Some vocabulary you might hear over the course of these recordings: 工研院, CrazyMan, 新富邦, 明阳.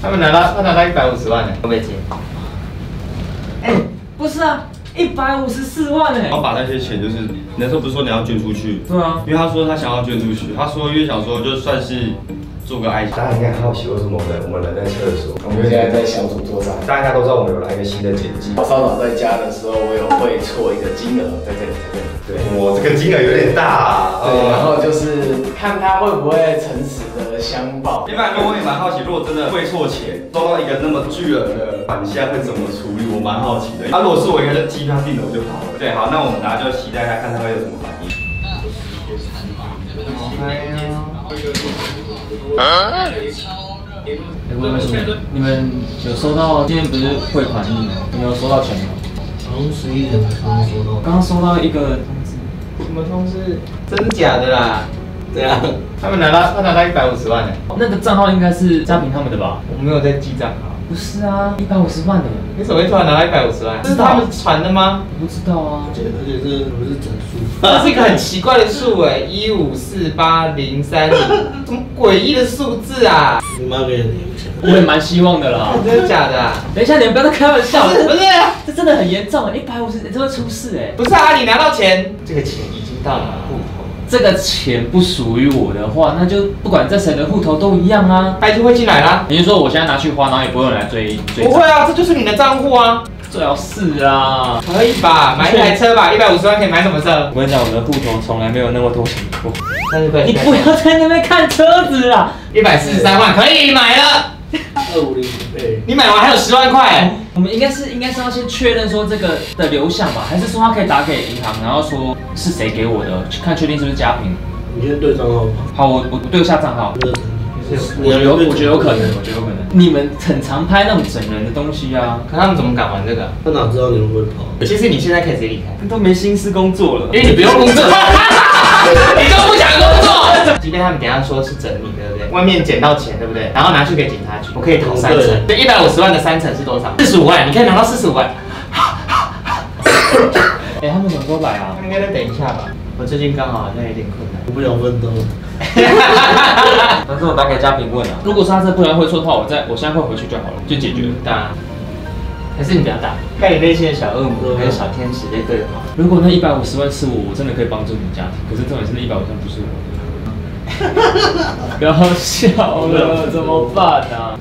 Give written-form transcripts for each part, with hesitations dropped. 他拿到150万呢，会不会接？哎，不是啊，154万哎！我把那些钱就是，那时候不是说你要捐出去？对啊，因为他说他想要捐出去，他说因为想说就算是做个爱心。大家应该好奇为什么我们人在厕所，我们现在在小组作战，大家应该都知道我们有来一个新的剪辑。我稍早在家的时候，我有汇错一个金额在这里。对，我这个金额有点大。对，然后就是看他会不会诚实的相报。另外一个我也蛮好奇，如果真的汇错钱，收到一个那么巨额的款项会怎么处理？我蛮好奇的。如果是我应该就机票订了我就跑了。对，好，那我们大家就期待一下，看他会有什么反应。哎你们有收到？今天不是汇款日吗？你有收到钱吗？11点刚收到，刚收到一个通知，什么通知？真假的啦？对啊，他拿到150万呢。那个账号应该是嘉平他们的吧？我没有在记账啊。不是啊，150万的，你怎么会突然拿到150万？这是他们传的吗？我不知道啊，而且这不是整数，这是一个很奇怪的数哎，1548030，什么诡异的数字啊？你妈给你！我也蛮希望的啦，真的假的？等一下，你们不要再开玩笑了，不是？这真的很严重，150，这会出事哎！不是啊，你拿到钱，这个钱已经到你的户头，这个钱不属于我的话，那就不管在谁的户头都一样啊，它就会进来啦。你是说我现在拿去花，然后也不会有人来追？不会啊，这就是你的账户啊。最好是啊，可以吧？买一台车吧，150万可以买什么车？我跟你讲，我的户头从来没有那么多钱过。你不要在那边看车子啦，143万可以买了。250，你买完还有10万块，我们应该是要先确认说这个的流向吧，还是说他可以打给银行，然后说是谁给我的，看确定是不是嘉平。你先对账号吧。好，我对一下账号。我觉得有可能。你们很常拍那种整人的东西啊，可他们怎么敢玩这个？他哪知道你们会跑？其实你现在可以直接离开，都没心思工作了，因为你不用工作，你都不想工作。即便他们等下说是整你，对不对？外面捡到钱，对不对？然后拿去给警察局，我可以逃3层。对，150万的3层是多少？45万，你可以拿到45万。哎，他们什么时候来啊？他们应该再等一下吧。我最近刚好好像有点困难，我不想奋斗。但是我打给嘉平问啊，如果是他这不然会错的话，我现在会回去就好了，就解决了。当然，还是你不要打，看你内心的小恶魔还有小天使在对话。如果那150万是我，我真的可以帮助你家庭。可是重点是那150万不是我。不要笑了，怎么办啊？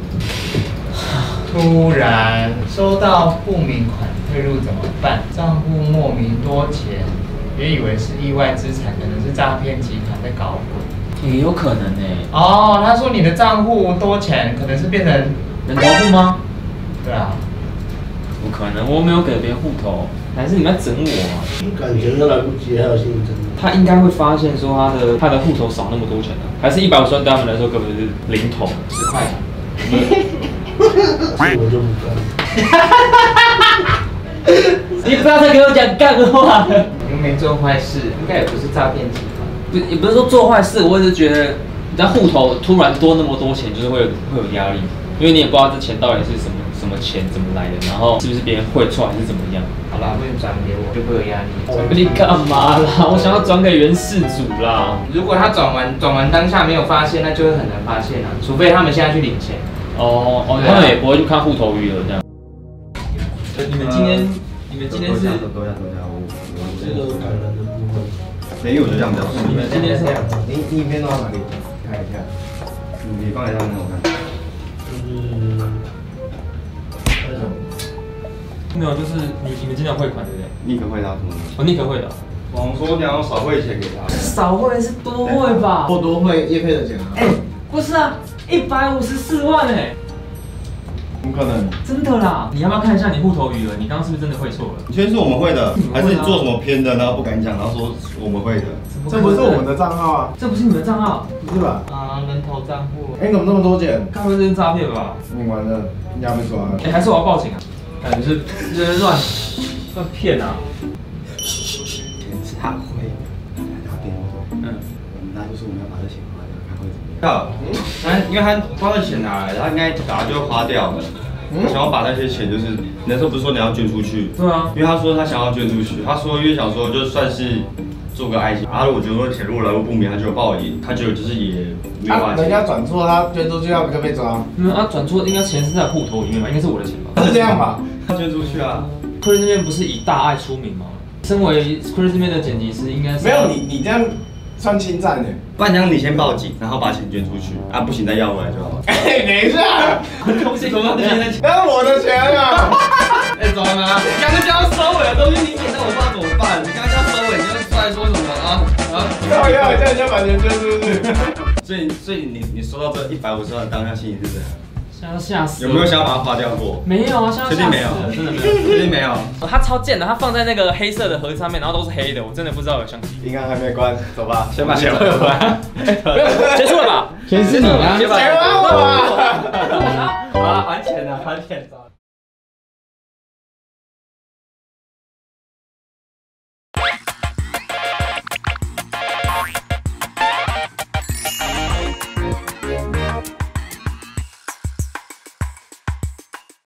突然收到不明款退入怎么办？账户莫名多钱，也以为是意外资产，可能是诈骗集团在搞鬼，也有可能哎。哦，他说你的账户多钱，可能是变成人头户吗？对啊，不可能，我没有给别人户头。还是你们要整我啊？感觉都来不及，还有心理整我。他应该会发现说他的户头少那么多钱啊，还是150万对他们来说根本是零头，10块。我就不干。你不要再给我讲干话了。你没做坏事，应该也不是诈骗集团。不，也不是说做坏事，我只是觉得你在户头突然多那么多钱，就是会有压力。因为你也不知道这钱到底是什么钱怎么来的，然后是不是别人汇错还是怎么样？好啦，不用转给我，就会有压力。转给你干嘛啦？我想要转给原事主啦。如果他转完当下没有发现，那就会很难发现啦，除非他们现在去领钱。哦，他们也不会去看户头余额这样。你们今天是？这个感人的部分没有就这样子。你们今天是？你影片弄到哪里？看一下，你放一下给我看。没有，就是你们经常汇款对不对？尼克会打什么？哦，尼克会打。网红说你要少汇钱给他。少汇是多汇吧？或多汇业配的钱啊？哎，不是啊，154万哎。不可能。真的啦，你要不要看一下你户头余额？你刚刚是不是真的汇错了？你确定是我们汇的，还是你做什么偏的，然后不敢讲，然后说我们汇的？这不是我们的账号啊！这不是你们账号，不是吧？啊，人头账户。哎，怎么那么多钱？该不会是诈骗吧？你完了，人家被抓了。哎，还是我要报警啊！感觉是乱骗啊！钱是他汇的，他给我的。嗯，我们大家就说我们要把这钱花掉，他会怎么样？因为他的钱拿来，他应该打就花掉了。想要把那些钱就是，那时候不是说你要捐出去？对啊。因为他说他想要捐出去，他说因为想说就算是做个爱心。然后我觉得铁路来路不明，他就有报应，他就就是也没有办法。人家转错，他追出去，他不就被抓？没有啊，转错应该钱是在户头里面吧？应该是我的钱吧？是这样吧？他捐出去啊。CrazyMan不是以大爱出名吗？身为 CrazyMan的剪辑师，应该是没有你这样。 算侵占的，不然你先报警，然后把钱捐出去啊，不行再要回来就好了。哎，等一下，东西怎么现在？那是我的钱啊！哎，怎么了？你刚刚叫他收尾的东西，你给到我爸怎么办？你刚刚叫他收尾，你要出来说什么啊？啊！要人家把钱捐出去。所以你收到这150万当下心情是怎样？吓死！有没有想要把它花掉过？没有啊，确定没有，真的没有，确定没有。它超贱的，它放在那个黑色的盒子上面，然后都是黑的，我真的不知道有相机。银行还没关，走吧，先把钱汇回来。结束了吧？钱是你啊，钱还我啊！好了，还钱了，还钱了。